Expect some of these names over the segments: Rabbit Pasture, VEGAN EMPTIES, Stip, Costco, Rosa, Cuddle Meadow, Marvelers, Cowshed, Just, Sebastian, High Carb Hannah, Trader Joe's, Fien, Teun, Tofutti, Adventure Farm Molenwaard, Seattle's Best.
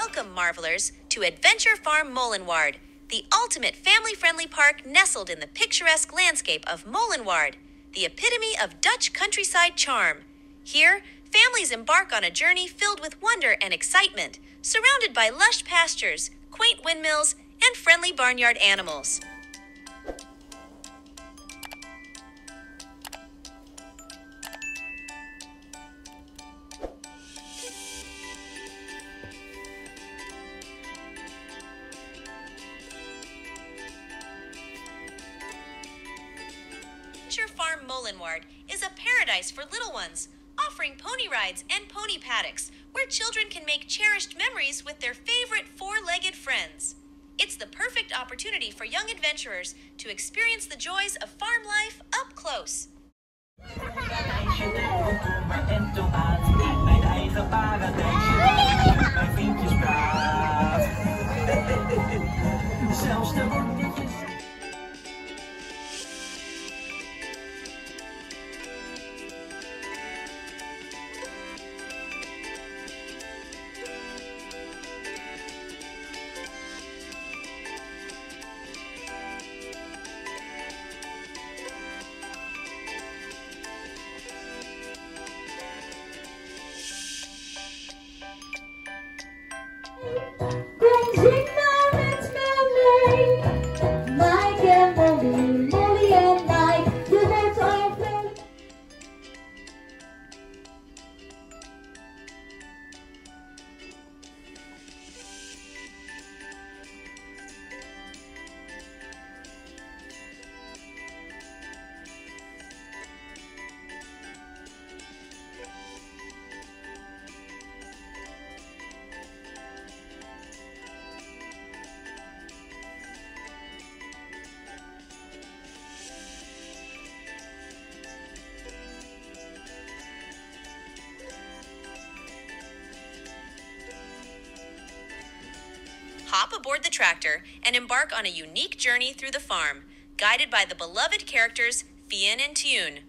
Welcome, Marvelers, to Adventure Farm Molenwaard, the ultimate family-friendly park nestled in the picturesque landscape of Molenwaard, the epitome of Dutch countryside charm. Here, families embark on a journey filled with wonder and excitement, surrounded by lush pastures, quaint windmills, and friendly barnyard animals. Adventure Farm Molenwaard is a paradise for little ones, offering pony rides and pony paddocks where children can make cherished memories with their favorite four-legged friends. It's the perfect opportunity for young adventurers to experience the joys of farm life up close. Hop aboard the tractor and embark on a unique journey through the farm, guided by the beloved characters Fien and Teun.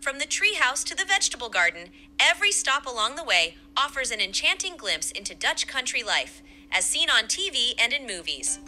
From the treehouse to the vegetable garden, every stop along the way offers an enchanting glimpse into Dutch country life, as seen on TV and in movies.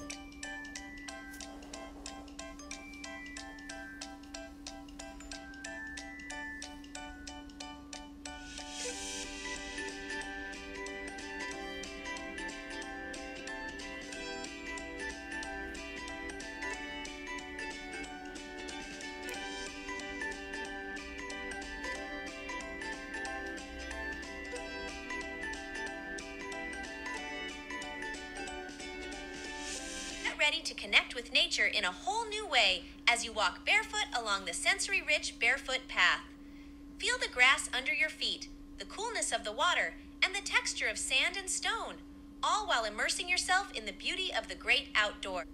Ready to connect with nature in a whole new way as you walk barefoot along the sensory-rich barefoot path. Feel the grass under your feet, the coolness of the water, and the texture of sand and stone, all while immersing yourself in the beauty of the great outdoors.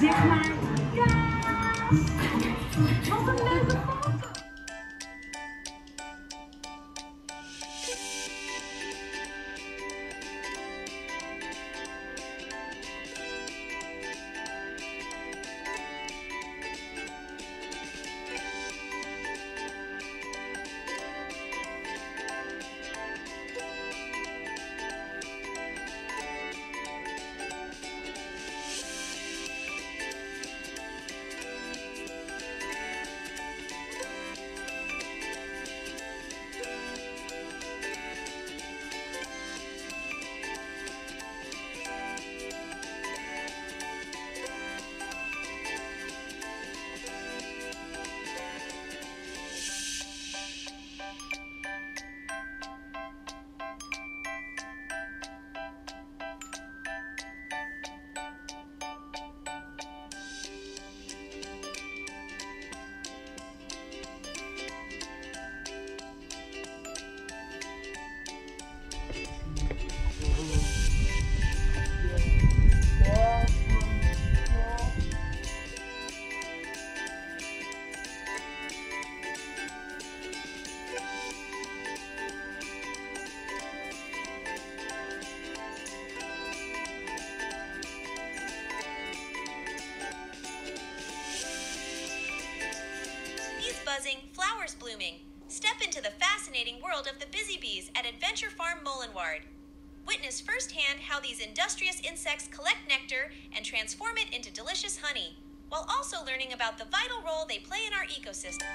Zeg maar, kaas! Wat een leuke foto! Buzzing, flowers blooming. Step into the fascinating world of the busy bees at Adventure Farm Molenwaard. Witness firsthand how these industrious insects collect nectar and transform it into delicious honey, while also learning about the vital role they play in our ecosystem.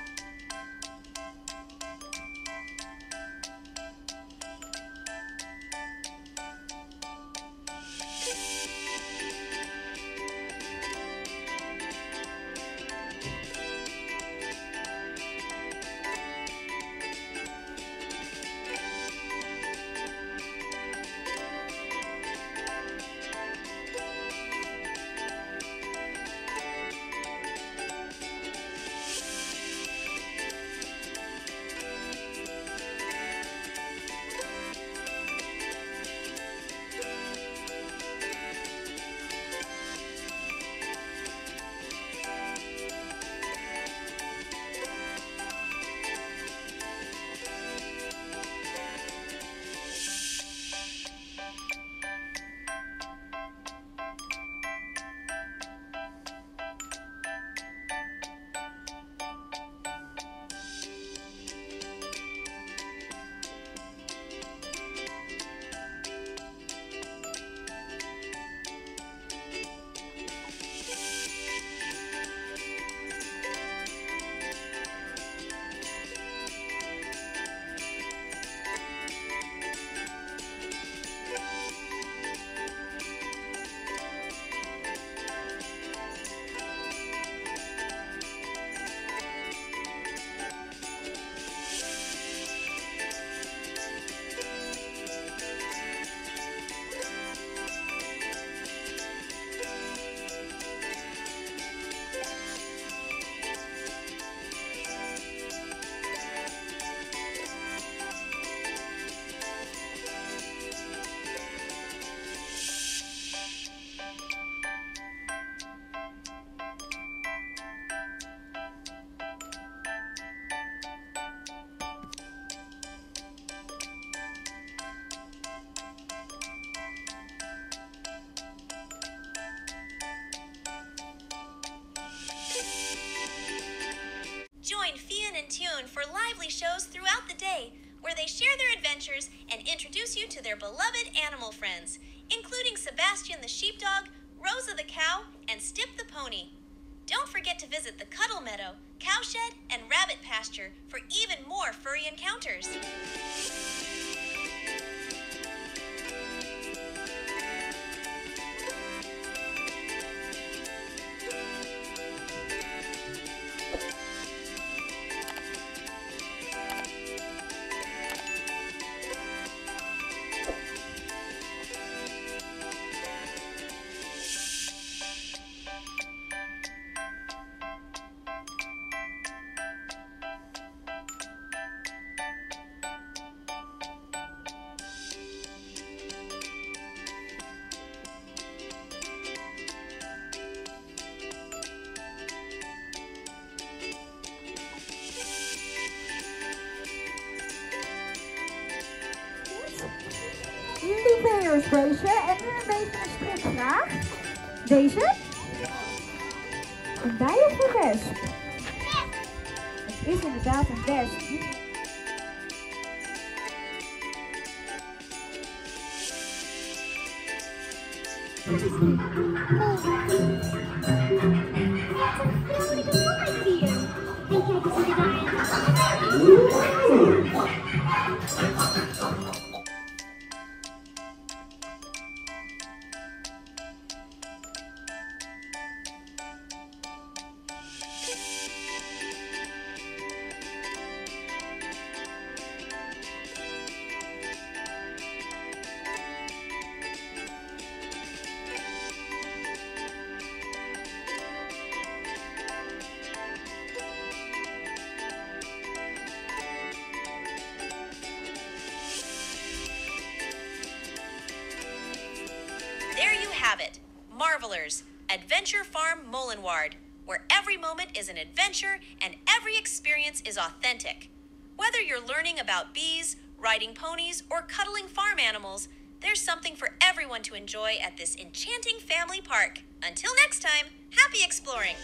Join Fien and Teun for lively shows throughout the day, where they share their adventures and introduce you to their beloved animal friends, including Sebastian the sheepdog, Rosa the cow, and Stip the pony. Don't forget to visit the Cuddle Meadow, Cowshed, and Rabbit Pasture for even more furry encounters. was deze. En nu een beetje een stripvraag. Deze? Een bij of een wesp? Het is inderdaad een wesp. Marvelers, Adventure Farm Molenwaard, where every moment is an adventure and every experience is authentic. Whether you're learning about bees, riding ponies, or cuddling farm animals, there's something for everyone to enjoy at this enchanting family park. Until next time, happy exploring!